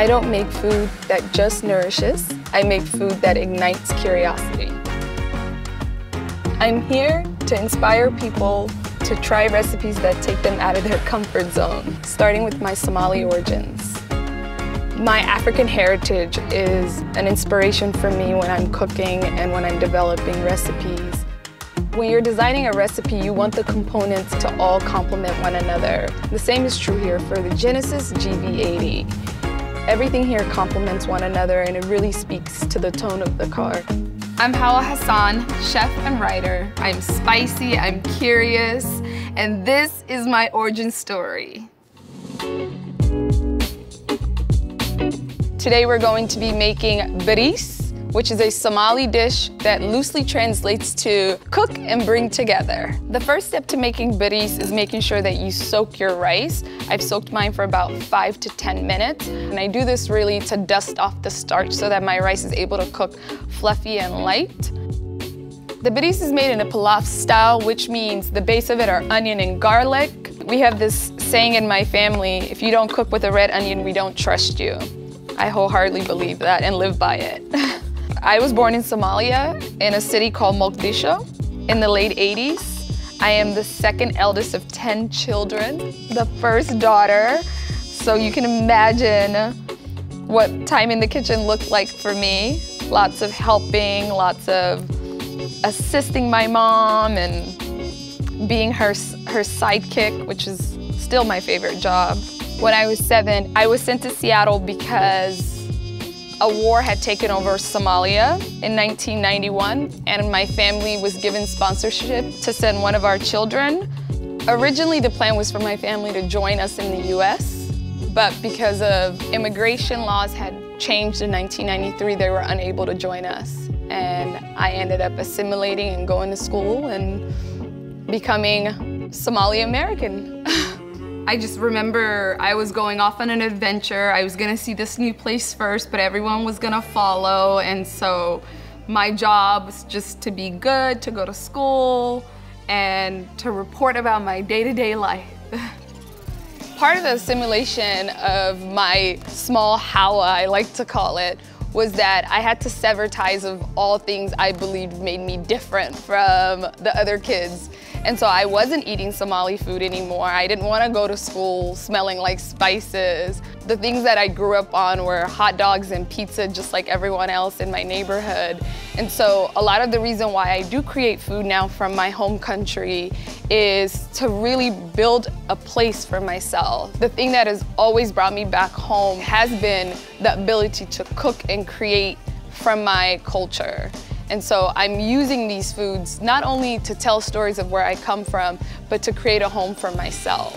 I don't make food that just nourishes. I make food that ignites curiosity. I'm here to inspire people to try recipes that take them out of their comfort zone, starting with my Somali origins. My African heritage is an inspiration for me when I'm cooking and when I'm developing recipes. When you're designing a recipe, you want the components to all complement one another. The same is true here for the Genesis GV80. Everything here complements one another and it really speaks to the tone of the car. I'm Hawa Hassan, chef and writer. I'm spicy, I'm curious, and this is my origin story. Today we're going to be making baris, which is a Somali dish that loosely translates to cook and bring together. The first step to making baris is making sure that you soak your rice. I've soaked mine for about 5 to 10 minutes. And I do this really to dust off the starch so that my rice is able to cook fluffy and light. The baris is made in a pilaf style, which means the base of it are onion and garlic. We have this saying in my family, if you don't cook with a red onion, we don't trust you. I wholeheartedly believe that and live by it. I was born in Somalia in a city called Mogadishu in the late 80s. I am the second eldest of 10 children, the first daughter. So you can imagine what time in the kitchen looked like for me. Lots of helping, lots of assisting my mom and being her sidekick, which is still my favorite job. When I was 7, I was sent to Seattle because a war had taken over Somalia in 1991, and my family was given sponsorship to send one of our children. Originally, the plan was for my family to join us in the US, but because of immigration laws had changed in 1993, they were unable to join us. And I ended up assimilating and going to school and becoming Somali American. I just remember I was going off on an adventure. I was gonna see this new place first, but everyone was gonna follow. And so my job was just to be good, to go to school, and to report about my day-to-day life. Part of the assimilation of my small Hawa, I like to call it, was that I had to sever ties of all things I believed made me different from the other kids. And so I wasn't eating Somali food anymore. I didn't want to go to school smelling like spices. The things that I grew up on were hot dogs and pizza, just like everyone else in my neighborhood. And so a lot of the reason why I do create food now from my home country is to really build a place for myself. The thing that has always brought me back home has been the ability to cook and create from my culture. And so I'm using these foods not only to tell stories of where I come from, but to create a home for myself.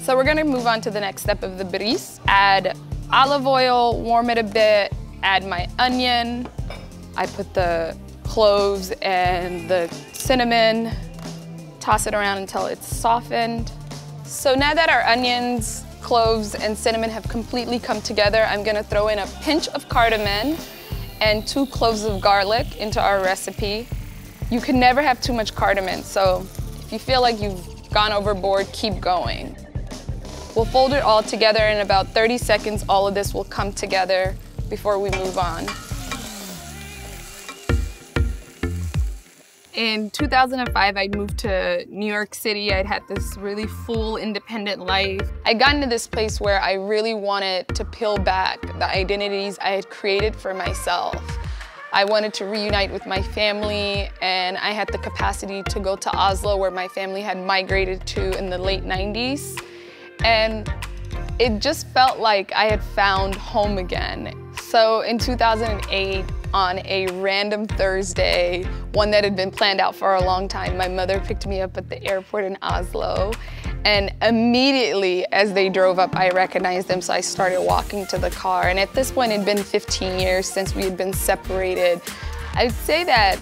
So we're gonna move on to the next step of the baris. Add olive oil, warm it a bit, add my onion. I put the cloves and the cinnamon, toss it around until it's softened. So now that our onions, cloves, and cinnamon have completely come together, I'm gonna throw in a pinch of cardamom and 2 cloves of garlic into our recipe. You can never have too much cardamom, so if you feel like you've gone overboard, keep going. We'll fold it all together in about 30 seconds. All of this will come together before we move on. In 2005, I'd moved to New York City. I'd had this really full, independent life. I'd gotten to this place where I really wanted to peel back the identities I had created for myself. I wanted to reunite with my family, and I had the capacity to go to Oslo, where my family had migrated to in the late 90s. And it just felt like I had found home again. So in 2008, on a random Thursday, one that had been planned out for a long time, my mother picked me up at the airport in Oslo, and immediately as they drove up, I recognized them, so I started walking to the car. And at this point, it had been 15 years since we had been separated. I'd say that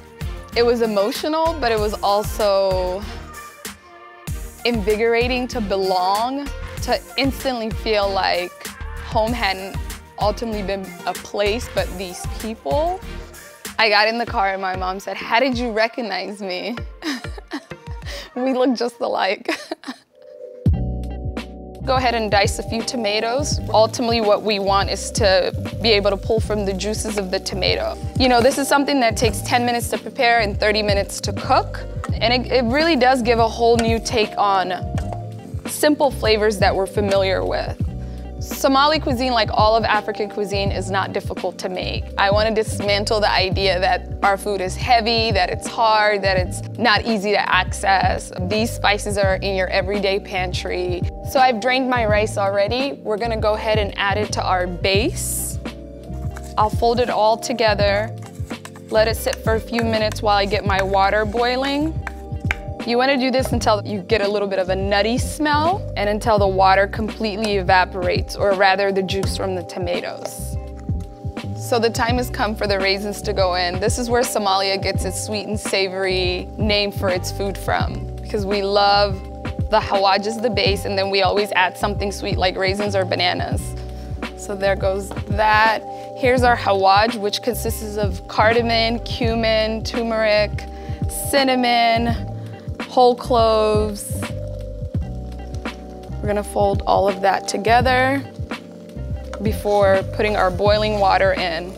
it was emotional, but it was also invigorating to belong, to instantly feel like home hadn't ultimately been a place, but these people. I got in the car and my mom said, "How did you recognize me? We look just alike." Go ahead and dice a few tomatoes. Ultimately, what we want is to be able to pull from the juices of the tomato. You know, this is something that takes 10 minutes to prepare and 30 minutes to cook. And it really does give a whole new take on simple flavors that we're familiar with. Somali cuisine, like all of African cuisine, is not difficult to make. I want to dismantle the idea that our food is heavy, that it's hard, that it's not easy to access. These spices are in your everyday pantry. So I've drained my rice already. We're going to go ahead and add it to our base. I'll fold it all together, let it sit for a few minutes while I get my water boiling. You want to do this until you get a little bit of a nutty smell and until the water completely evaporates, or rather the juice from the tomatoes. So the time has come for the raisins to go in. This is where Somalia gets its sweet and savory name for its food from, because we love the hawaj as the base, and then we always add something sweet like raisins or bananas. So there goes that. Here's our hawaj, which consists of cardamom, cumin, turmeric, cinnamon, whole cloves. We're gonna fold all of that together before putting our boiling water in.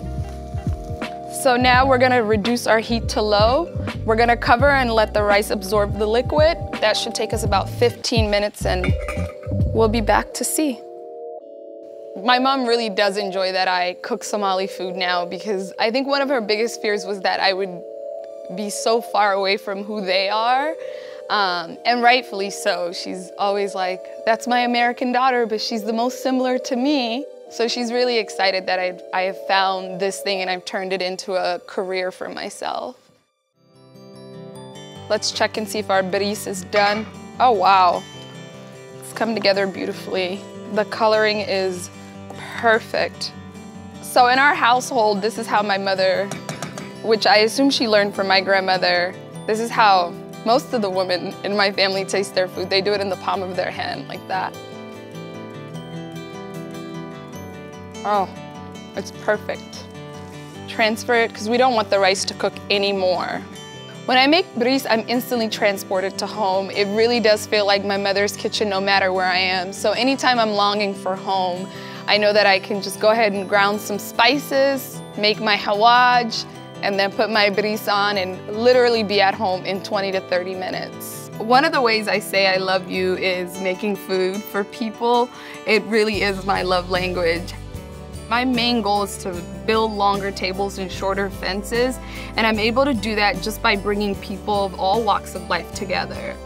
So now we're gonna reduce our heat to low. We're gonna cover and let the rice absorb the liquid. That should take us about 15 minutes and we'll be back to see. My mom really does enjoy that I cook Somali food now, because I think one of her biggest fears was that I would be so far away from who they are, and rightfully so. She's always like, that's my American daughter, but she's the most similar to me. So she's really excited that I have found this thing and I've turned it into a career for myself. Let's check and see if our baris is done. Oh wow, it's come together beautifully. The coloring is perfect. So in our household, this is how my mother, which I assume she learned from my grandmother. This is how most of the women in my family taste their food. They do it in the palm of their hand, like that. Oh, it's perfect. Transfer it, because we don't want the rice to cook anymore. When I make baris, I'm instantly transported to home. It really does feel like my mother's kitchen no matter where I am. So anytime I'm longing for home, I know that I can just go ahead and ground some spices, make my hawaj, and then put my baris on and literally be at home in 20 to 30 minutes. One of the ways I say I love you is making food for people. It really is my love language. My main goal is to build longer tables and shorter fences, and I'm able to do that just by bringing people of all walks of life together.